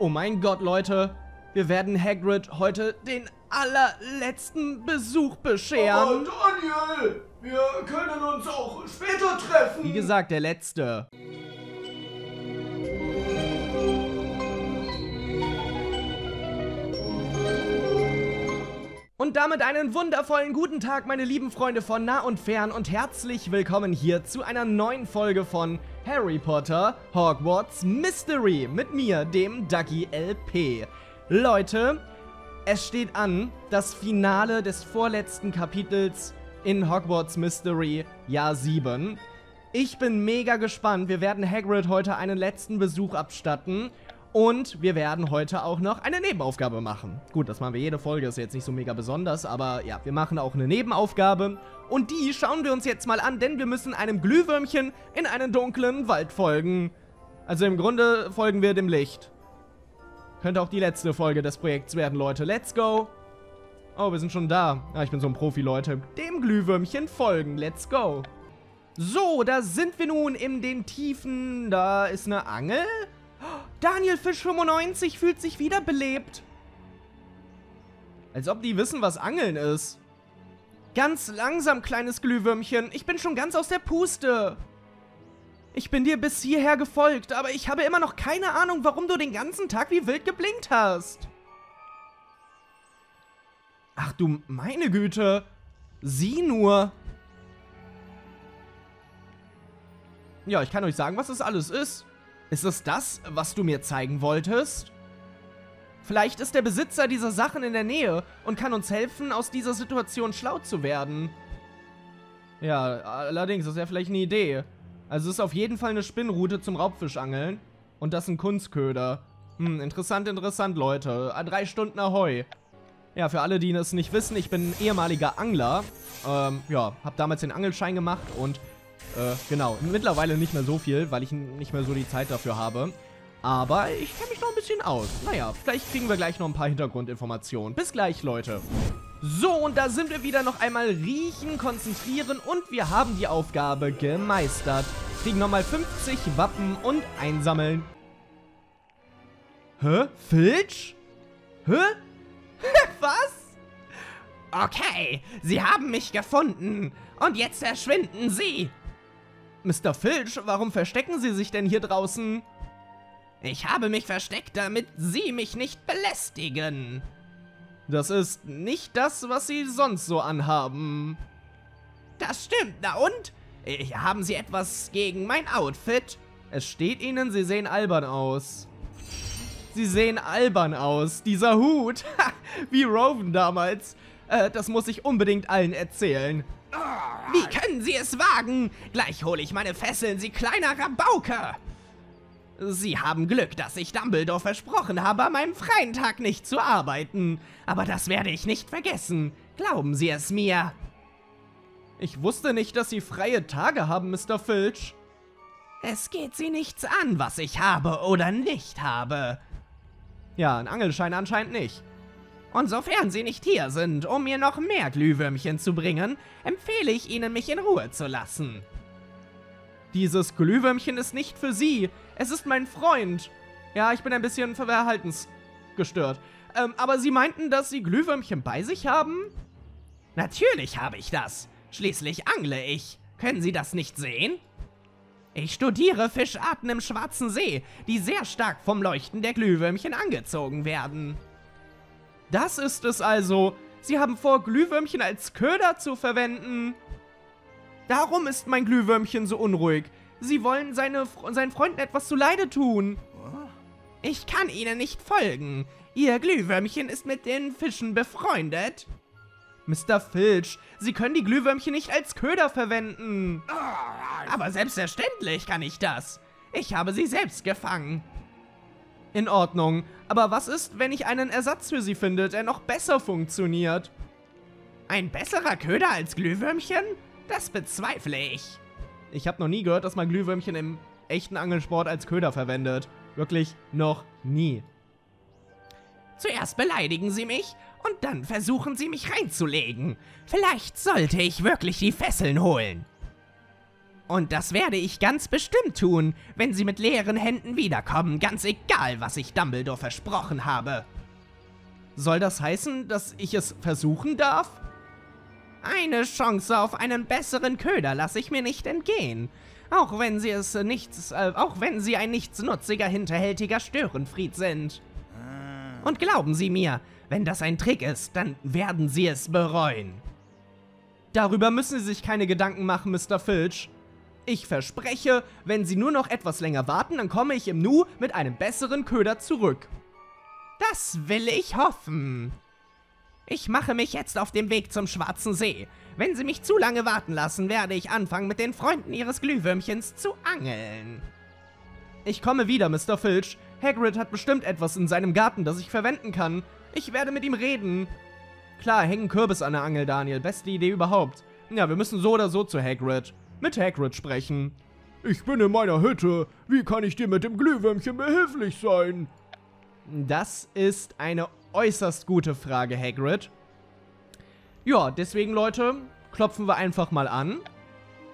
Oh mein Gott, Leute. Wir werden Hagrid heute den allerletzten Besuch bescheren. Oh, Daniel! Wir können uns auch später treffen. Wie gesagt, der letzte. Und damit einen wundervollen guten Tag, meine lieben Freunde von nah und fern, und herzlich willkommen hier zu einer neuen Folge von Harry Potter Hogwarts Mystery mit mir, dem Dagi LP. Leute, es steht an, das Finale des vorletzten Kapitels in Hogwarts Mystery Jahr 7. Ich bin mega gespannt. Wir werden Hagrid heute einen letzten Besuch abstatten und wir werden heute auch noch eine Nebenaufgabe machen. Gut, das machen wir jede Folge, ist jetzt nicht so mega besonders, aber ja, wir machen auch eine Nebenaufgabe und die schauen wir uns jetzt mal an, denn wir müssen einem Glühwürmchen in einen dunklen Wald folgen. Also im Grunde folgen wir dem Licht. Könnte auch die letzte Folge des Projekts werden, Leute. Let's go. Oh, wir sind schon da. Ah, ich bin so ein Profi, Leute. Dem Glühwürmchen folgen. Let's go. So, da sind wir nun in den Tiefen. Da ist eine Angel. Danielfisch95 fühlt sich wiederbelebt. Als ob die wissen, was Angeln ist. Ganz langsam, kleines Glühwürmchen. Ich bin schon ganz aus der Puste. Ich bin dir bis hierher gefolgt, aber ich habe immer noch keine Ahnung, warum du den ganzen Tag wie wild geblinkt hast. Ach du meine Güte. Sieh nur. Ja, ich kann euch sagen, was das alles ist. Ist es das, was du mir zeigen wolltest? Vielleicht ist der Besitzer dieser Sachen in der Nähe und kann uns helfen, aus dieser Situation schlau zu werden. Ja, allerdings ist ja vielleicht eine Idee. Also es ist auf jeden Fall eine Spinnrute zum Raubfischangeln. Und das ist ein Kunstköder. Hm, interessant, interessant, Leute. 3 Stunden Ahoi. Ja, für alle, die es nicht wissen, ich bin ein ehemaliger Angler. Ja, hab damals den Angelschein gemacht und, genau, mittlerweile nicht mehr so viel, weil ich nicht mehr so die Zeit dafür habe. Aber ich kenne mich noch ein bisschen aus. Naja, vielleicht kriegen wir gleich noch ein paar Hintergrundinformationen. Bis gleich, Leute. So, und da sind wir wieder. Noch einmal riechen, konzentrieren und wir haben die Aufgabe gemeistert. Kriegen nochmal 50 Wappen und einsammeln. Hä? Filch? Hä? Was? Okay, Sie haben mich gefunden. Und jetzt verschwinden Sie. Mr. Filch, warum verstecken Sie sich denn hier draußen? Ich habe mich versteckt, damit Sie mich nicht belästigen. Das ist nicht das, was Sie sonst so anhaben. Das stimmt, na und? Haben Sie etwas gegen mein Outfit? Es steht Ihnen, Sie sehen albern aus. Sie sehen albern aus, dieser Hut. Wie Rowan damals. Das muss ich unbedingt allen erzählen. Wie können Sie es wagen? Gleich hole ich meine Fesseln, Sie kleiner Rabauke. Sie haben Glück, dass ich Dumbledore versprochen habe, an meinem freien Tag nicht zu arbeiten. Aber das werde ich nicht vergessen. Glauben Sie es mir. Ich wusste nicht, dass Sie freie Tage haben, Mr. Filch. Es geht Sie nichts an, was ich habe oder nicht habe. Ja, ein Angelschein anscheinend nicht. Und sofern Sie nicht hier sind, um mir noch mehr Glühwürmchen zu bringen, empfehle ich Ihnen, mich in Ruhe zu lassen. Dieses Glühwürmchen ist nicht für Sie. Es ist mein Freund. Ja, ich bin ein bisschen verhaltensgestört. Aber Sie meinten, dass Sie Glühwürmchen bei sich haben? Natürlich habe ich das. Schließlich angle ich. Können Sie das nicht sehen? Ich studiere Fischarten im Schwarzen See, die sehr stark vom Leuchten der Glühwürmchen angezogen werden. Das ist es also. Sie haben vor, Glühwürmchen als Köder zu verwenden. Darum ist mein Glühwürmchen so unruhig. Sie wollen seinen Freunden etwas zuleide tun. Ich kann Ihnen nicht folgen. Ihr Glühwürmchen ist mit den Fischen befreundet. Mr. Filch, Sie können die Glühwürmchen nicht als Köder verwenden. Aber selbstverständlich kann ich das. Ich habe sie selbst gefangen. In Ordnung. Aber was ist, wenn ich einen Ersatz für Sie finde, der noch besser funktioniert? Ein besserer Köder als Glühwürmchen? Das bezweifle ich. Ich habe noch nie gehört, dass man Glühwürmchen im echten Angelsport als Köder verwendet. Wirklich noch nie. Zuerst beleidigen Sie mich und dann versuchen Sie mich reinzulegen. Vielleicht sollte ich wirklich die Fesseln holen. Und das werde ich ganz bestimmt tun, wenn sie mit leeren Händen wiederkommen, ganz egal, was ich Dumbledore versprochen habe. Soll das heißen, dass ich es versuchen darf? Eine Chance auf einen besseren Köder lasse ich mir nicht entgehen. Auch wenn sie ein nichtsnutziger, hinterhältiger Störenfried sind. Und glauben Sie mir, wenn das ein Trick ist, dann werden Sie es bereuen. Darüber müssen Sie sich keine Gedanken machen, Mr. Filch. Ich verspreche, wenn Sie nur noch etwas länger warten, dann komme ich im Nu mit einem besseren Köder zurück. Das will ich hoffen. Ich mache mich jetzt auf den Weg zum Schwarzen See. Wenn Sie mich zu lange warten lassen, werde ich anfangen, mit den Freunden Ihres Glühwürmchens zu angeln. Ich komme wieder, Mr. Filch. Hagrid hat bestimmt etwas in seinem Garten, das ich verwenden kann. Ich werde mit ihm reden. Klar, hängen Kürbis an der Angel, Daniel. Beste Idee überhaupt. Ja, wir müssen so oder so zu Hagrid. Mit Hagrid sprechen. Ich bin in meiner Hütte. Wie kann ich dir mit dem Glühwürmchen behilflich sein? Das ist eine äußerst gute Frage, Hagrid. Ja, deswegen, Leute, klopfen wir einfach mal an.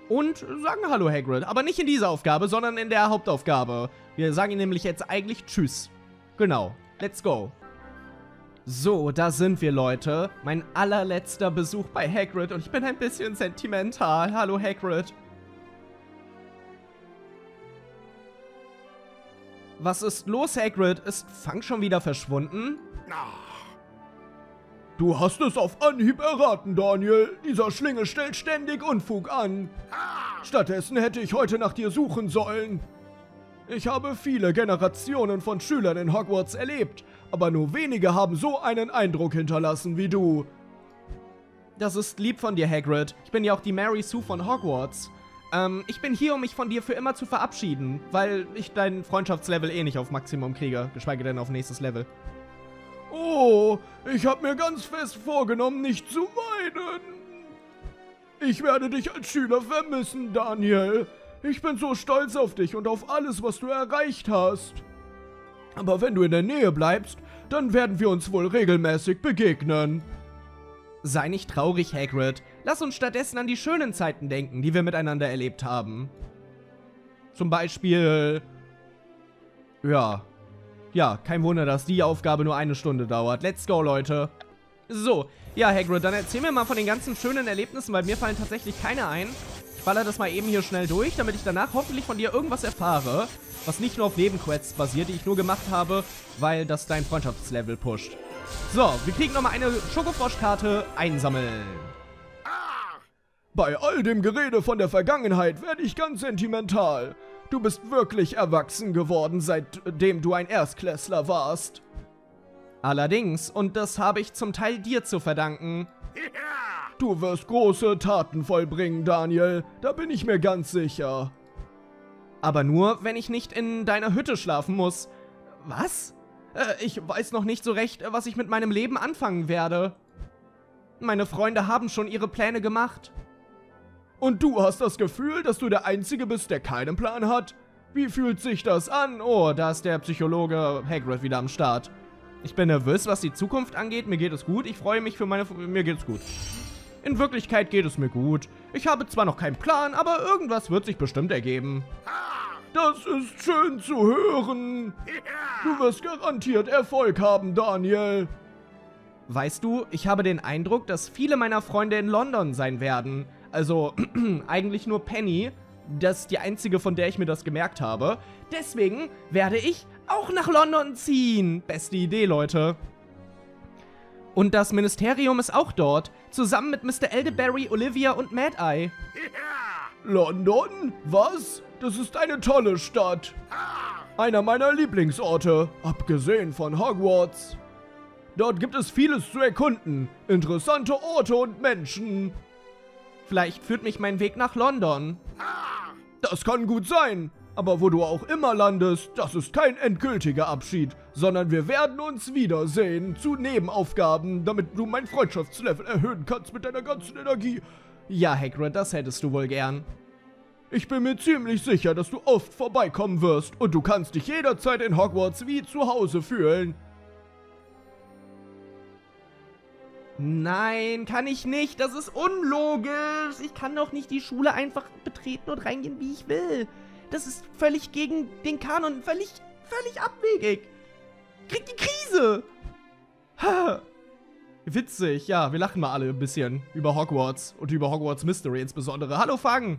Und sagen Hallo, Hagrid. Aber nicht in dieser Aufgabe, sondern in der Hauptaufgabe. Wir sagen ihm nämlich jetzt eigentlich Tschüss. Genau. Let's go. So, da sind wir, Leute. Mein allerletzter Besuch bei Hagrid. Und ich bin ein bisschen sentimental. Hallo, Hagrid. Was ist los, Hagrid? Ist Fang schon wieder verschwunden? Du hast es auf Anhieb erraten, Daniel. Dieser Schlinge stellt ständig Unfug an. Stattdessen hätte ich heute nach dir suchen sollen. Ich habe viele Generationen von Schülern in Hogwarts erlebt, aber nur wenige haben so einen Eindruck hinterlassen wie du. Das ist lieb von dir, Hagrid. Ich bin ja auch die Mary Sue von Hogwarts. Ich bin hier, um mich von dir für immer zu verabschieden, weil ich dein Freundschaftslevel eh nicht auf Maximum kriege, geschweige denn auf nächstes Level. Oh, ich habe mir ganz fest vorgenommen, nicht zu weinen. Ich werde dich als Schüler vermissen, Daniel. Ich bin so stolz auf dich und auf alles, was du erreicht hast. Aber wenn du in der Nähe bleibst, dann werden wir uns wohl regelmäßig begegnen. Sei nicht traurig, Hagrid. Lass uns stattdessen an die schönen Zeiten denken, die wir miteinander erlebt haben. Zum Beispiel... Ja, kein Wunder, dass die Aufgabe nur eine Stunde dauert. Let's go, Leute. So, ja, Hagrid, dann erzähl mir mal von den ganzen schönen Erlebnissen, weil mir fallen tatsächlich keine ein. Ich baller das mal eben hier schnell durch, damit ich danach hoffentlich von dir irgendwas erfahre, was nicht nur auf Nebenquests basiert, die ich nur gemacht habe, weil das dein Freundschaftslevel pusht. So, wir kriegen nochmal eine Schokofroschkarte einsammeln. Bei all dem Gerede von der Vergangenheit werde ich ganz sentimental. Du bist wirklich erwachsen geworden, seitdem du ein Erstklässler warst. Allerdings, und das habe ich zum Teil dir zu verdanken. Du wirst große Taten vollbringen, Daniel. Da bin ich mir ganz sicher. Aber nur, wenn ich nicht in deiner Hütte schlafen muss. Was? Ich weiß noch nicht so recht, was ich mit meinem Leben anfangen werde. Meine Freunde haben schon ihre Pläne gemacht. Und du hast das Gefühl, dass du der Einzige bist, der keinen Plan hat? Wie fühlt sich das an? Oh, da ist der Psychologe Hagrid wieder am Start. Ich bin nervös, was die Zukunft angeht. Mir geht es gut. Ich freue mich für meine... Mir geht es gut. In Wirklichkeit geht es mir gut. Ich habe zwar noch keinen Plan, aber irgendwas wird sich bestimmt ergeben. Das ist schön zu hören. Du wirst garantiert Erfolg haben, Daniel. Weißt du, ich habe den Eindruck, dass viele meiner Freunde in London sein werden. Also, eigentlich nur Penny. Das ist die einzige, von der ich mir das gemerkt habe. Deswegen werde ich auch nach London ziehen. Beste Idee, Leute. Und das Ministerium ist auch dort. Zusammen mit Mr. Elderberry, Olivia und Mad-Eye. London? Was? Das ist eine tolle Stadt. Einer meiner Lieblingsorte. Abgesehen von Hogwarts. Dort gibt es vieles zu erkunden. Interessante Orte und Menschen. Vielleicht führt mich mein Weg nach London. Das kann gut sein. Aber wo du auch immer landest, das ist kein endgültiger Abschied. Sondern wir werden uns wiedersehen zu Nebenaufgaben, damit du mein Freundschaftslevel erhöhen kannst mit deiner ganzen Energie. Ja, Hagrid, das hättest du wohl gern. Ich bin mir ziemlich sicher, dass du oft vorbeikommen wirst. Und du kannst dich jederzeit in Hogwarts wie zu Hause fühlen. Nein, kann ich nicht. Das ist unlogisch. Ich kann doch nicht die Schule einfach betreten und reingehen, wie ich will. Das ist völlig gegen den Kanon. Völlig abwegig. Krieg die Krise. Ha. Witzig. Ja, wir lachen mal alle ein bisschen über Hogwarts und über Hogwarts Mystery insbesondere. Hallo, Fang.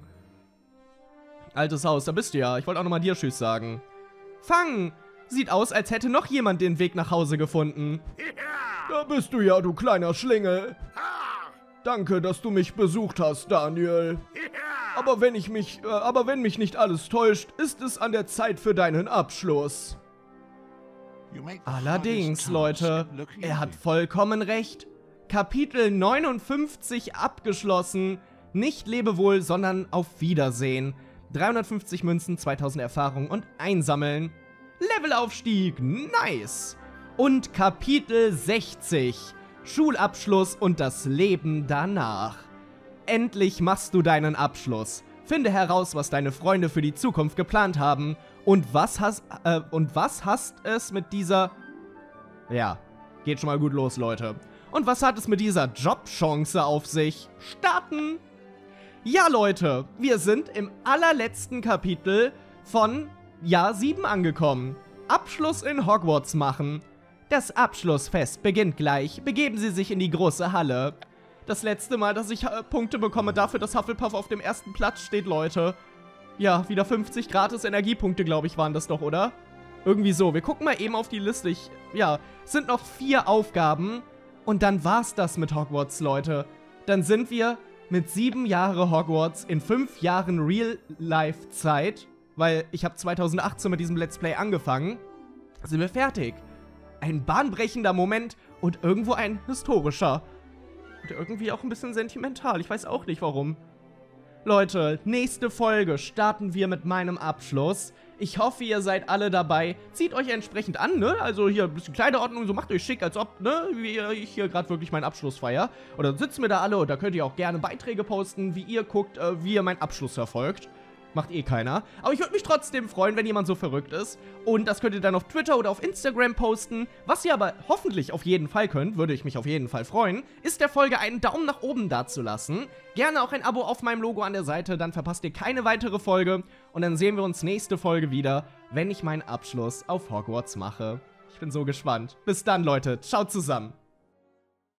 Altes Haus, da bist du ja. Ich wollte auch nochmal dir Tschüss sagen. Fang. Sieht aus, als hätte noch jemand den Weg nach Hause gefunden. Da bist du ja, du kleiner Schlingel. Danke, dass du mich besucht hast, Daniel. Aber wenn mich nicht alles täuscht, ist es an der Zeit für deinen Abschluss. Allerdings, Leute, er hat vollkommen recht. Kapitel 59 abgeschlossen. Nicht Lebewohl, sondern auf Wiedersehen. 350 Münzen, 2000 Erfahrung und einsammeln. Levelaufstieg, nice! Und Kapitel 60, Schulabschluss und das Leben danach. Endlich machst du deinen Abschluss. Finde heraus, was deine Freunde für die Zukunft geplant haben und was hast es mit dieser... Ja, geht schon mal gut los, Leute. Und was hat es mit dieser Jobchance auf sich? Starten! Ja, Leute, wir sind im allerletzten Kapitel von... Jahr 7 angekommen. Abschluss in Hogwarts machen. Das Abschlussfest beginnt gleich. Begeben Sie sich in die große Halle. Das letzte Mal, dass ich Punkte bekomme dafür, dass Hufflepuff auf dem ersten Platz steht, Leute. Ja, wieder 50 gratis Energiepunkte, glaube ich, waren das doch, oder? Irgendwie so. Wir gucken mal eben auf die Liste. Ja, es sind noch 4 Aufgaben. Und dann war's das mit Hogwarts, Leute. Dann sind wir mit 7 Jahre Hogwarts in 5 Jahren Real-Life-Zeit... Weil ich habe 2018 mit diesem Let's Play angefangen, sind wir fertig. Ein bahnbrechender Moment und irgendwo ein historischer. Und irgendwie auch ein bisschen sentimental, ich weiß auch nicht warum. Leute, nächste Folge starten wir mit meinem Abschluss. Ich hoffe, ihr seid alle dabei. Zieht euch entsprechend an, ne? Also hier ein bisschen Kleiderordnung, so macht euch schick, als ob, ne? Wie ich hier gerade wirklich meinen Abschluss feiere. Oder sitzen wir da alle und da könnt ihr auch gerne Beiträge posten, wie ihr guckt, wie ihr meinen Abschluss verfolgt. Macht eh keiner. Aber ich würde mich trotzdem freuen, wenn jemand so verrückt ist. Und das könnt ihr dann auf Twitter oder auf Instagram posten. Was ihr aber hoffentlich auf jeden Fall könnt, würde ich mich auf jeden Fall freuen, ist der Folge einen Daumen nach oben dazulassen. Gerne auch ein Abo auf meinem Logo an der Seite, dann verpasst ihr keine weitere Folge. Und dann sehen wir uns nächste Folge wieder, wenn ich meinen Abschluss auf Hogwarts mache. Ich bin so gespannt. Bis dann, Leute. Ciao zusammen.